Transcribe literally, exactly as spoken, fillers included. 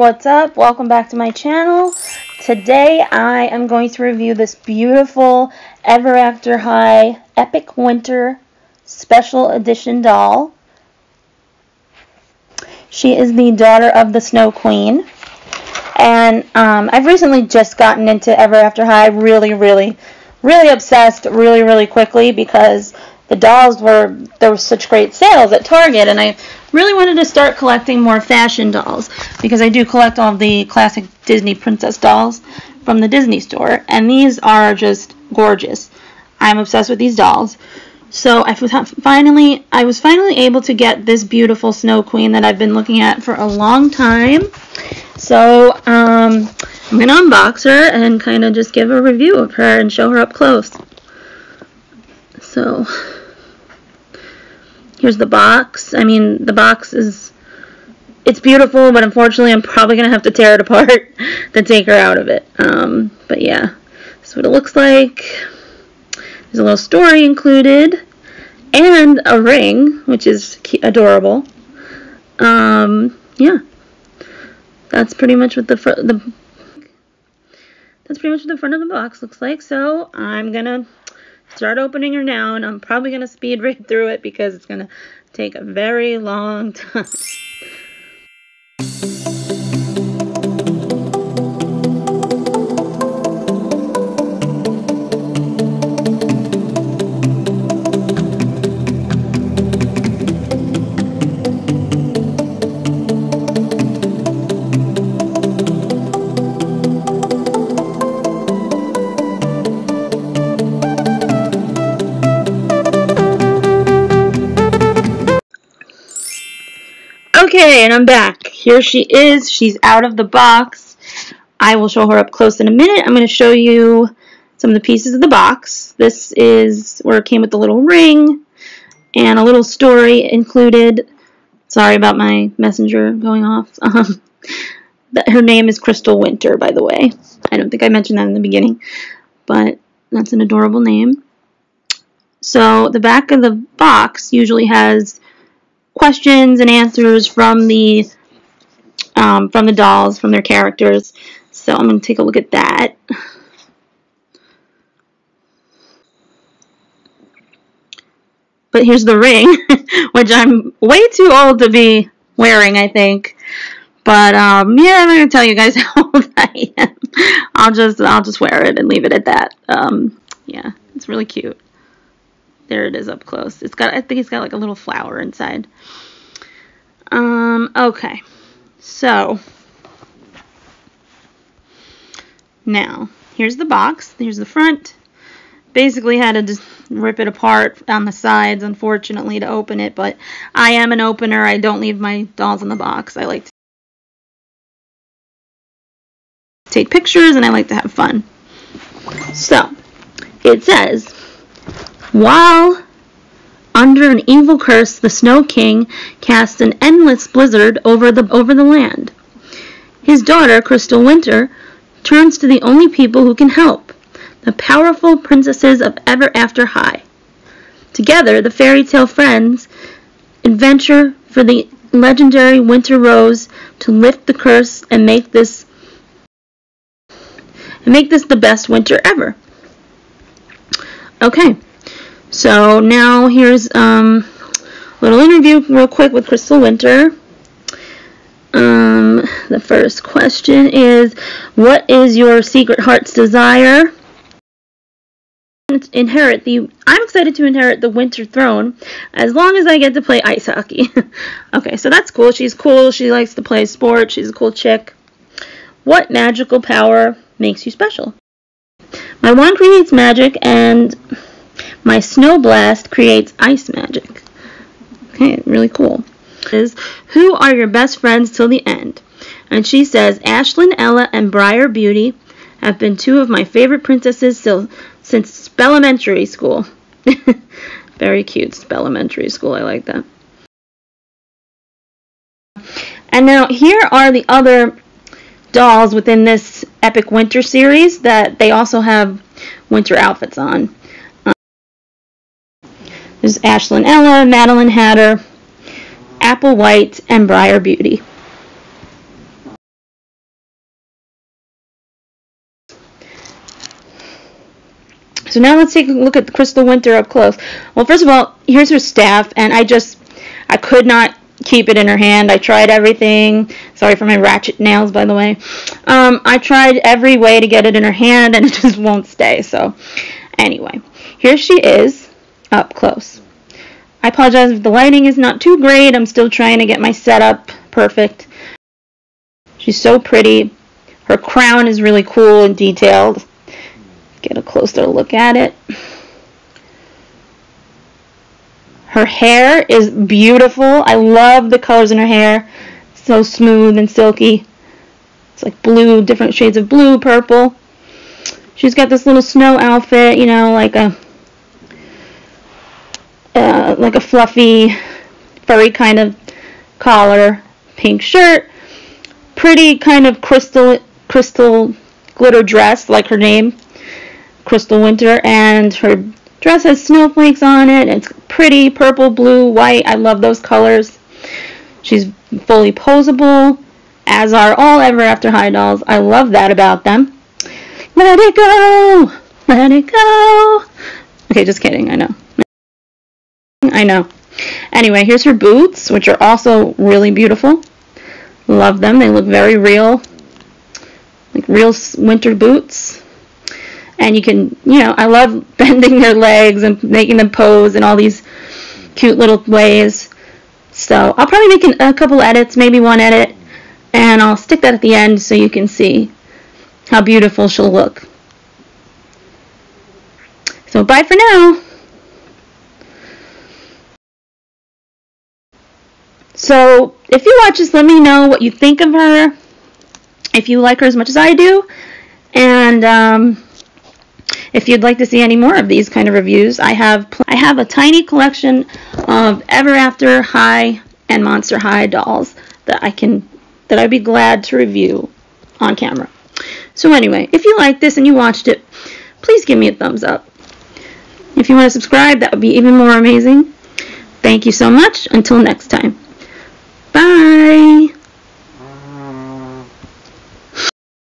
What's up? Welcome back to my channel. Today I am going to review this beautiful Ever After High Epic Winter Special Edition doll. She is the daughter of the Snow Queen. And um, I've recently just gotten into Ever After High really, really, really obsessed really, really quickly because the dolls were, there were such great sales at Target, and I really wanted to start collecting more fashion dolls because I do collect all the classic Disney princess dolls from the Disney store, and these are just gorgeous. I'm obsessed with these dolls. So I finally, I was finally able to get this beautiful Snow Queen that I've been looking at for a long time. So um, I'm going to unbox her and kind of just give a review of her and show her up close. So here's the box. I mean, the box is, it's beautiful, but unfortunately I'm probably going to have to tear it apart to take her out of it. Um, but yeah, that's what it looks like. There's a little story included, and a ring, which is adorable. Um, yeah, that's pretty much what the, fr the, that's pretty much what the front of the box looks like, so I'm going to start opening her now, and I'm probably going to speed right through it because it's going to take a very long time. Okay, and I'm back. Here she is. She's out of the box. I will show her up close in a minute. I'm going to show you some of the pieces of the box. This is where it came with the little ring and a little story included. Sorry about my messenger going off. Um, but her name is Crystal Winter, by the way. I don't think I mentioned that in the beginning, but that's an adorable name. So the back of the box usually has questions and answers from the um, from the dolls, from their characters. So I'm going to take a look at that. But here's the ring, which I'm way too old to be wearing, I think. But um, yeah, I'm not going to tell you guys how old I am. I'll just I'll just wear it and leave it at that. Um, yeah, it's really cute. There it is up close. It's got, I think it's got like a little flower inside. Um, okay. So, now, here's the box. Here's the front. Basically had to just rip it apart on the sides, unfortunately, to open it. But I am an opener. I don't leave my dolls in the box. I like to take pictures, and I like to have fun. So, it says, while under an evil curse, the Snow King cast an endless blizzard over the over the land. His daughter, Crystal Winter, turns to the only people who can help, the powerful princesses of Ever After High. Together, the fairy tale friends adventure for the legendary Winter Rose to lift the curse and make this and make this the best winter ever. Okay. So now here's um, a little interview real quick with Crystal Winter. Um, the first question is, what is your secret heart's desire? Inherit the, I'm excited to inherit the Winter Throne as long as I get to play ice hockey. Okay, so that's cool. She's cool. She likes to play sports. She's a cool chick. What magical power makes you special? My wand creates magic, and my snow blast creates ice magic. Okay, really cool. Is who are your best friends till the end? And she says, Ashlyn Ella and Briar Beauty have been two of my favorite princesses since Spellimentary school. Very cute, Spellimentary school. I like that. And now here are the other dolls within this Epic Winter series that they also have winter outfits on. There's Ashlyn Ella, Madeline Hatter, Apple White, and Briar Beauty. So now let's take a look at Crystal Winter up close. Well, first of all, here's her staff, and I just, I could not keep it in her hand. I tried everything. Sorry for my ratchet nails, by the way. Um, I tried every way to get it in her hand, and it just won't stay. So anyway, here she is up close. I apologize if the lighting is not too great. I'm still trying to get my setup perfect. She's so pretty. Her crown is really cool and detailed. Get a closer look at it. Her hair is beautiful. I love the colors in her hair. It's so smooth and silky. It's like blue, different shades of blue, purple. She's got this little snow outfit, you know, like a Uh, like a fluffy, furry kind of collar, pink shirt, pretty kind of crystal crystal glitter dress, like her name, Crystal Winter, and her dress has snowflakes on it. It's pretty purple, blue, white. I love those colors. She's fully posable, as are all Ever After High dolls. I love that about them. Let it go, let it go. Okay, just kidding. I know. I know. Anyway, here's her boots, which are also really beautiful. Love them. They look very real, like real winter boots. And you can, you know, I love bending their legs and making them pose in all these cute little ways. So I'll probably make an, a couple edits, maybe one edit, and I'll stick that at the end so you can see how beautiful she'll look. So bye for now. So, if you watch this, let me know what you think of her, if you like her as much as I do, and um, if you'd like to see any more of these kind of reviews. I have I have a tiny collection of Ever After High and Monster High dolls that I can that I'd be glad to review on camera. So anyway, if you like this and you watched it, please give me a thumbs up. If you want to subscribe, that would be even more amazing. Thank you so much. Until next time. Bye.